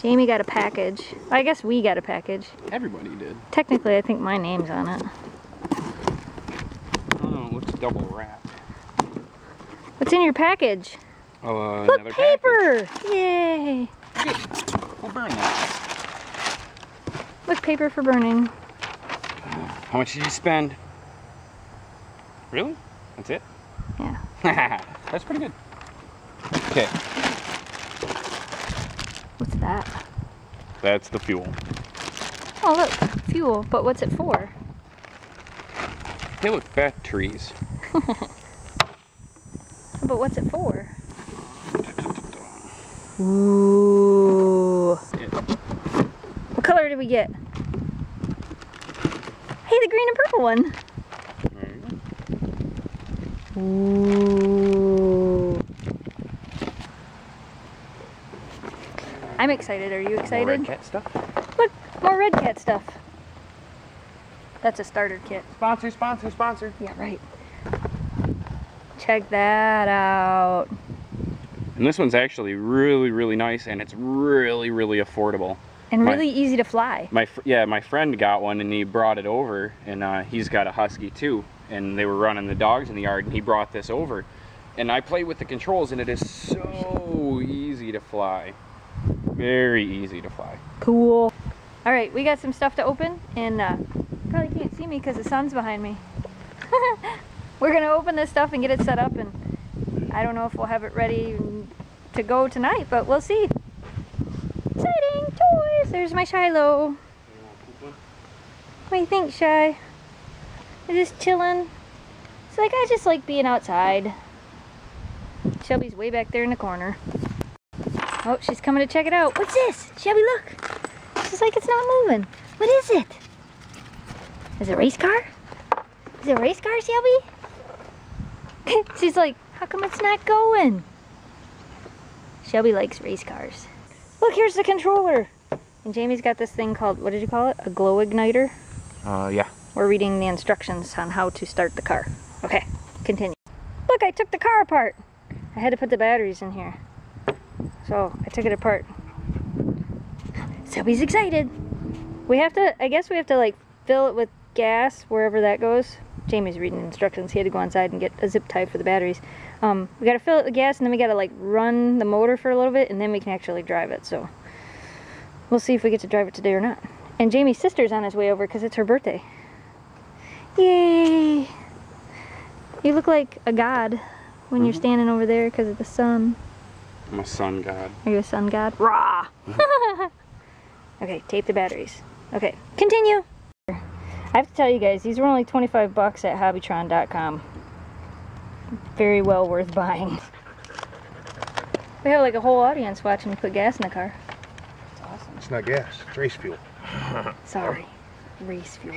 Jamie got a package. I guess we got a package. Everybody did. Technically, I think my name's on it. Oh, it looks double wrapped. What's in your package? Oh, look, another paper! Package. Yay! Good. We'll burn that. Look, paper for burning. How much did you spend? Really? That's it? Yeah. That's pretty good. Okay. What's that? That's the fuel. Oh look, fuel, but what's it for? They look fat trees. But what's it for? Ooh. What color did we get? Hey, the green and purple one. Ooh. I'm excited. Are you excited? More red cat stuff. Look, more red cat stuff. That's a starter kit. Sponsor, sponsor, sponsor. Yeah, right. Check that out. And this one's actually really, really nice, and it's really, really affordable. And really easy to fly. My friend got one, and he brought it over, and he's got a husky too. And they were running the dogs in the yard, and he brought this over. And I played with the controls, and it is so easy to fly. Very easy to fly. Cool. All right, we got some stuff to open, and probably can't see me because the sun's behind me. We're gonna open this stuff and get it set up, and I don't know if we'll have it ready to go tonight, but we'll see. Exciting toys! There's my Shiloh. What do you think, Shy? Just chilling. It's like, I just like being outside. Shelby's way back there in the corner. Oh, she's coming to check it out. What's this? Shelby, look. It's just like it's not moving. What is it? Is it a race car? Is it a race car, Shelby? She's like, how come it's not going? Shelby likes race cars. Look, here's the controller. And Jamie's got this thing called, what did you call it? A glow igniter? Yeah. We're reading the instructions on how to start the car. Okay, continue. Look, I took the car apart. I had to put the batteries in here. So, I took it apart. Shelby's excited. We have to, I guess we have to like fill it with gas, wherever that goes. Jamie's reading instructions. He had to go inside and get a zip tie for the batteries. We gotta fill it with gas, and then we gotta like run the motor for a little bit, and then we can actually drive it. So, we'll see if we get to drive it today or not. And Jamie's sister's on his way over because it's her birthday. Yay! You look like a god when you're standing over there because of the sun. I'm a sun god. Are you a sun god? Rah! Okay, tape the batteries. Okay, continue! I have to tell you guys, these were only 25 bucks at hobbytron.com. Very well worth buying. We have like a whole audience watching me put gas in the car. It's awesome. It's not gas, it's race fuel. Sorry, race fuel.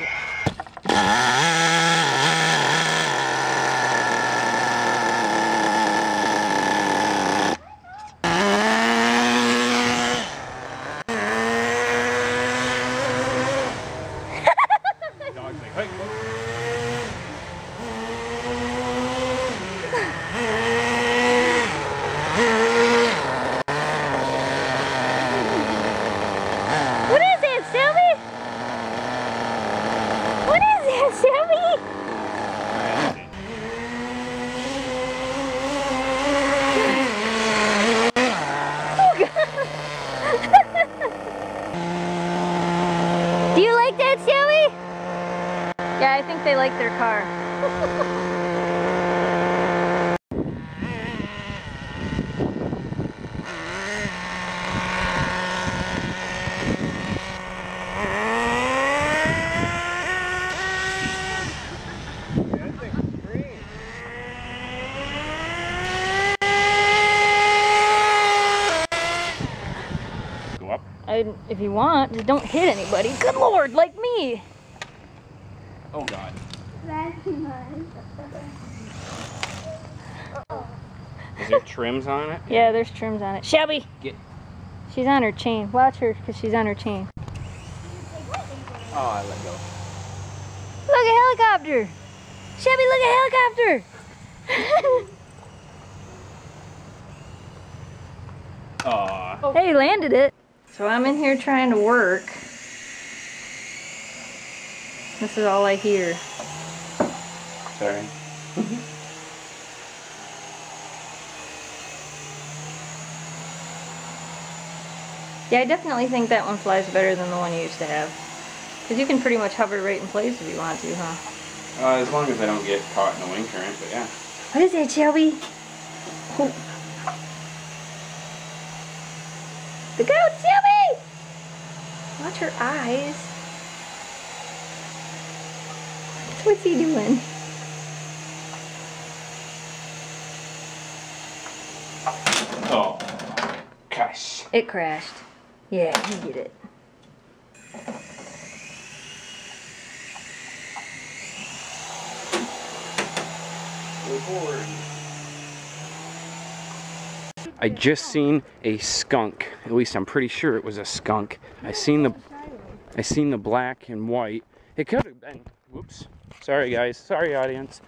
Yeah, I think they like their car. That thing's green. Go up. If you want, just don't hit anybody. Good Lord, like me. Oh God. That's nice. Is there trims on it? Yeah, there's trims on it. Shelby! Get. She's on her chain. Watch her, because she's on her chain. Oh, I let go. Look, a helicopter! Shelby, look, a helicopter! Aww. Oh. Hey, landed it. So I'm in here trying to work. This is all I hear. Sorry. Yeah, I definitely think that one flies better than the one you used to have. Because you can pretty much hover right in place if you want to, huh? As long as I don't get caught in a wind current, but yeah. What is that, Shelby? Oh. The goat, Shelby! Watch her eyes. What's he doing? Oh, gosh. It crashed. Yeah, you get it. I just seen a skunk. At least I'm pretty sure it was a skunk. I seen the black and white. It could have been. Whoops. Sorry guys. Sorry audience.